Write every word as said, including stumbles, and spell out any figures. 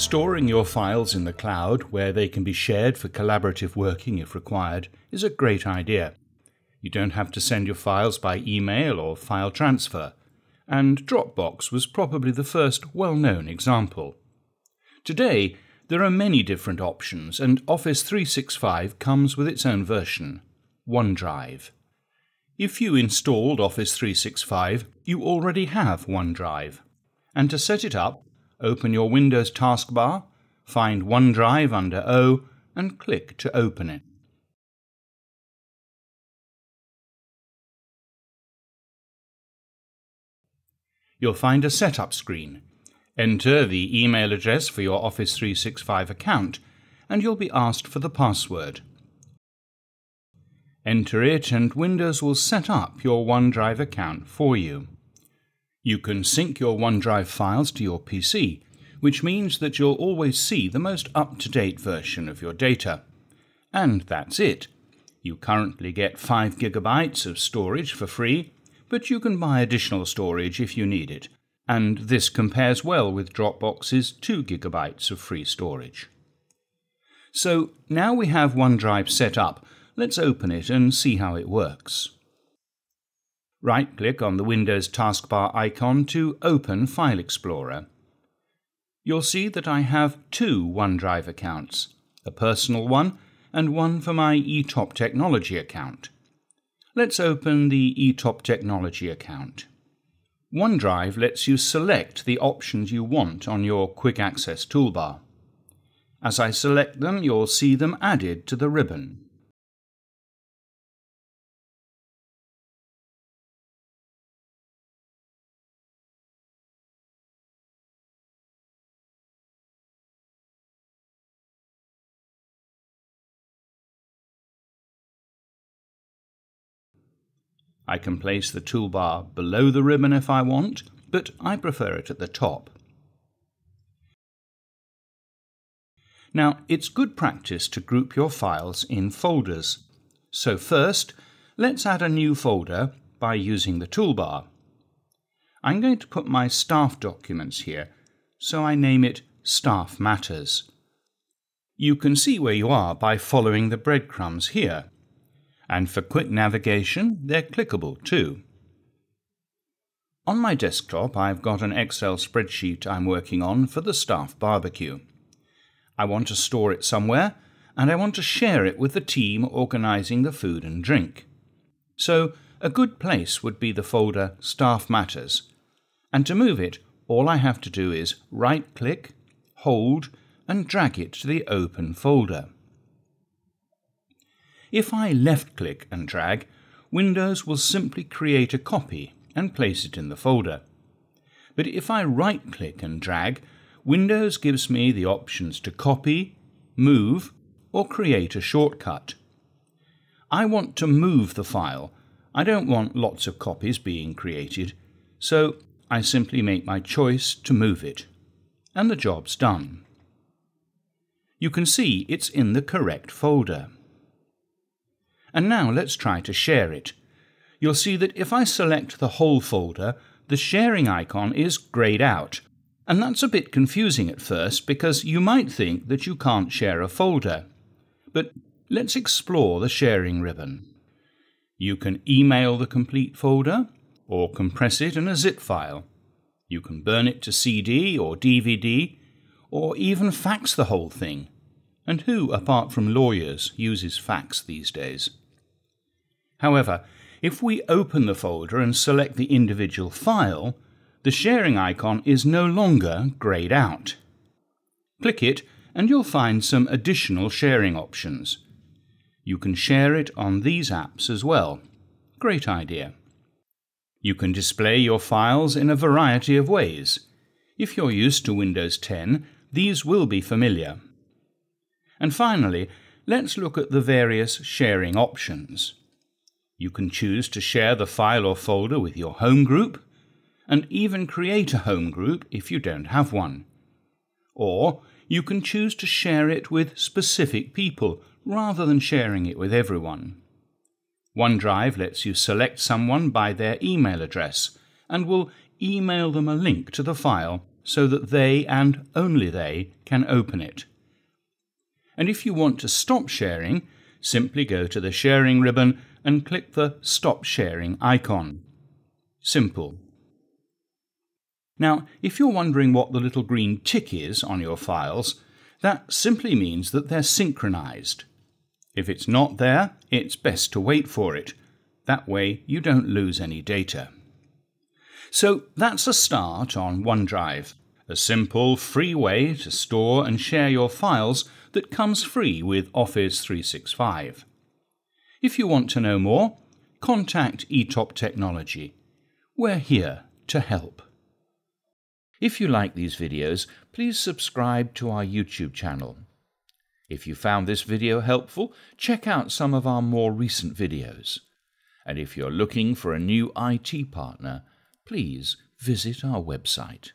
Storing your files in the cloud, where they can be shared for collaborative working if required, is a great idea. You don't have to send your files by email or file transfer, and Dropbox was probably the first well-known example. Today, there are many different options, and Office three sixty-five comes with its own version, OneDrive. If you installed Office three sixty-five, you already have OneDrive. And to set it up, open your Windows taskbar, find OneDrive under O, and click to open it. You'll find a setup screen. Enter the email address for your Office three sixty-five account, and you'll be asked for the password. Enter it, and Windows will set up your OneDrive account for you. You can sync your OneDrive files to your P C, which means that you'll always see the most up-to-date version of your data. And that's it. You currently get five gigabytes of storage for free, but you can buy additional storage if you need it. And this compares well with Dropbox's two gigabytes of free storage. So now we have OneDrive set up, let's open it and see how it works. Right-click on the Windows taskbar icon to open File Explorer. You'll see that I have two OneDrive accounts, a personal one and one for my eTop Technology account. Let's open the eTop Technology account. OneDrive lets you select the options you want on your Quick Access toolbar. As I select them, you'll see them added to the ribbon. I can place the toolbar below the ribbon if I want, but I prefer it at the top. Now, it's good practice to group your files in folders. So first, let's add a new folder by using the toolbar. I'm going to put my staff documents here, so I name it Staff Matters. You can see where you are by following the breadcrumbs here. And for quick navigation, they're clickable too. On my desktop, I've got an Excel spreadsheet I'm working on for the staff barbecue. I want to store it somewhere, and I want to share it with the team organising the food and drink. So a good place would be the folder Staff Matters. And to move it, all I have to do is right-click, hold, and drag it to the open folder. If I left-click and drag, Windows will simply create a copy and place it in the folder. But if I right-click and drag, Windows gives me the options to copy, move, or create a shortcut. I want to move the file. I don't want lots of copies being created, so I simply make my choice to move it. And the job's done. You can see it's in the correct folder. And now let's try to share it. You'll see that if I select the whole folder, the sharing icon is greyed out. And that's a bit confusing at first because you might think that you can't share a folder. But let's explore the sharing ribbon. You can email the complete folder or compress it in a zip file. You can burn it to C D or D V D or even fax the whole thing. And who, apart from lawyers, uses fax these days? However, if we open the folder and select the individual file, the sharing icon is no longer greyed out. Click it and you'll find some additional sharing options. You can share it on these apps as well. Great idea. You can display your files in a variety of ways. If you're used to Windows ten, these will be familiar. And finally, let's look at the various sharing options. You can choose to share the file or folder with your home group, and even create a home group if you don't have one. Or you can choose to share it with specific people, rather than sharing it with everyone. OneDrive lets you select someone by their email address, and will email them a link to the file so that they and only they can open it. And if you want to stop sharing, simply go to the sharing ribbon and click the Stop Sharing icon. Simple. Now, if you're wondering what the little green tick is on your files, that simply means that they're synchronized. If it's not there, it's best to wait for it. That way you don't lose any data. So that's a start on OneDrive, a simple, free way to store and share your files that comes free with Office three sixty-five. If you want to know more, contact eTop Technology. We're here to help. If you like these videos, please subscribe to our YouTube channel. If you found this video helpful, check out some of our more recent videos. And if you're looking for a new I T partner, please visit our website.